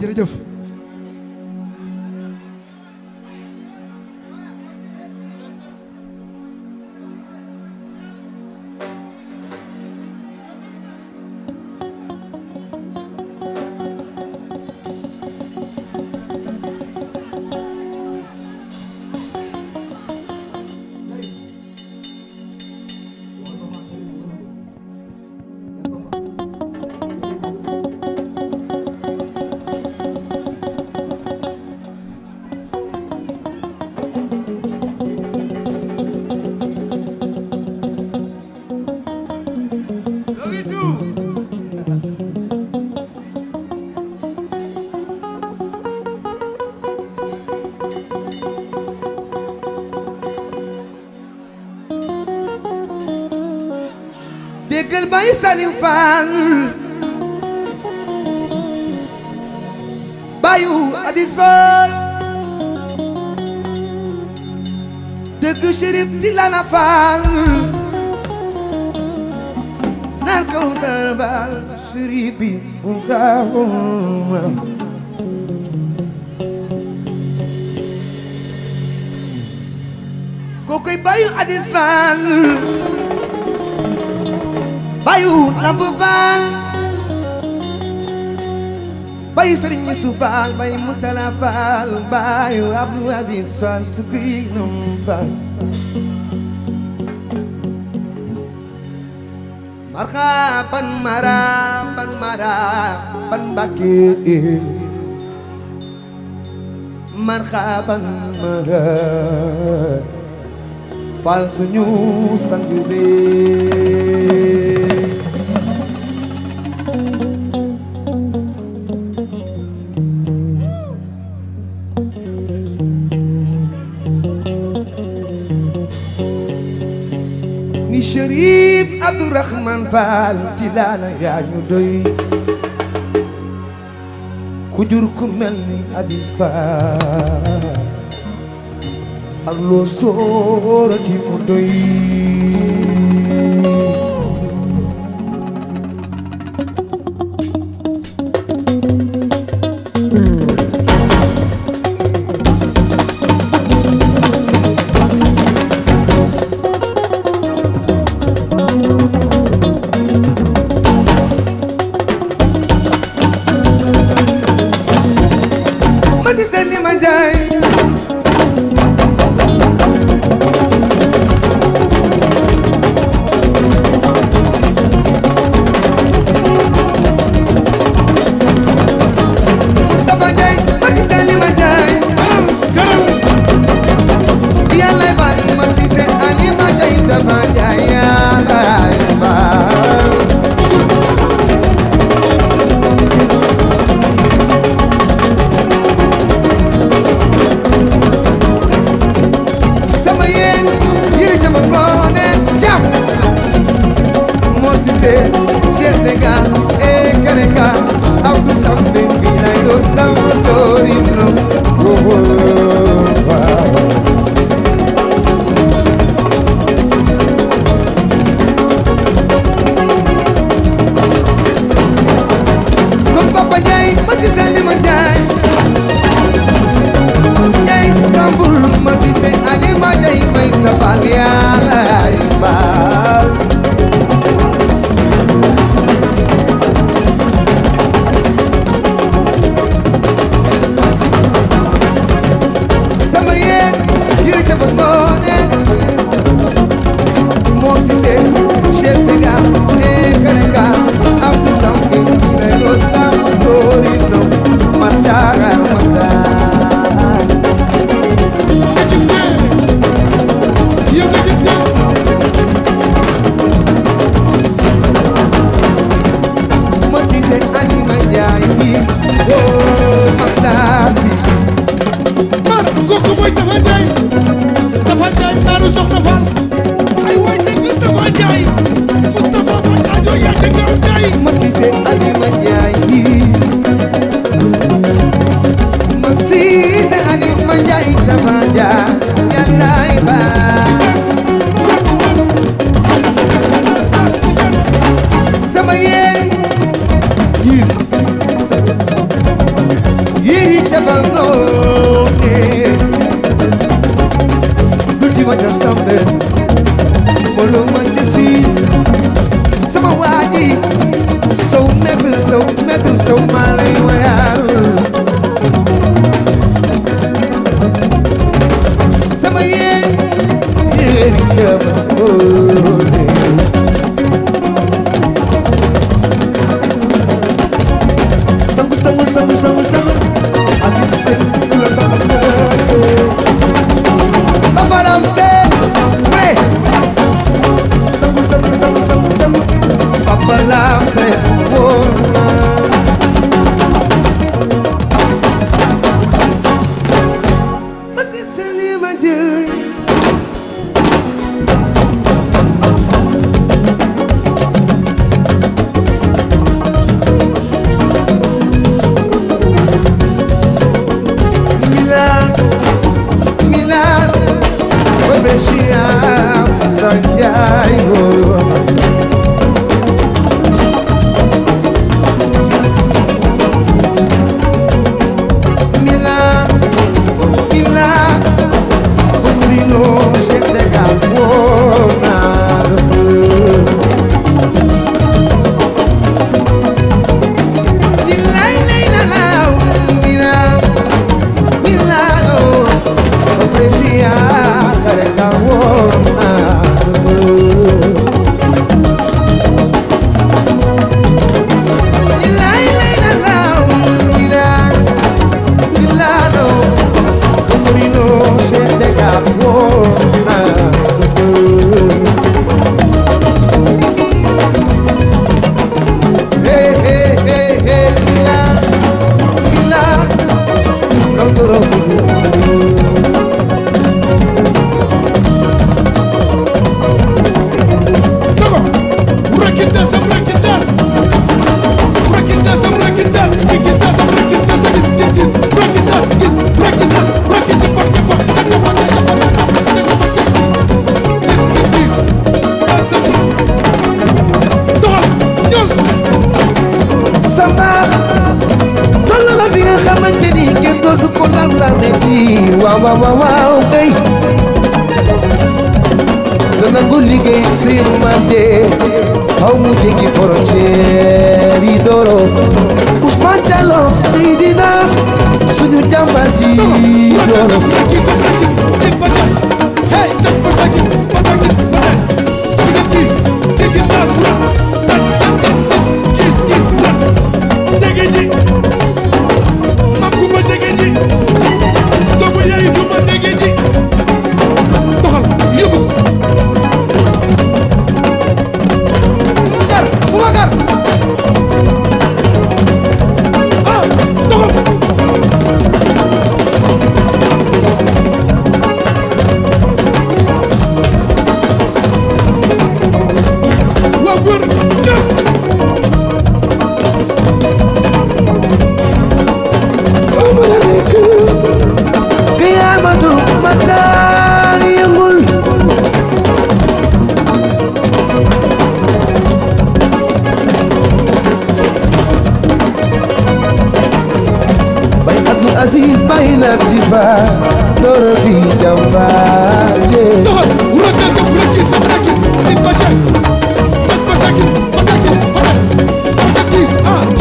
jërëjëf. Déggal Baye Salim Fall Bayou Aziz Fall dégg Chérif Dilana Fall nar ko sarbal Chérif bi ngam kokoy Bayou Aziz Fall Bayou Lamb Fall Bayou Serigne Moussa Fall Bayou Moutala Fall Bayou Abdou Aziz Fall Sukuy Fall Marhaban Marhaban Marhaban Bakir Marhaban Marhaban Fall suñu sang bi Chérif Abdourahmane Fall Tilala yaa ñu doy ku jur ku mel ni Aziz Fall ak loo soorati mu doy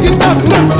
Take it back.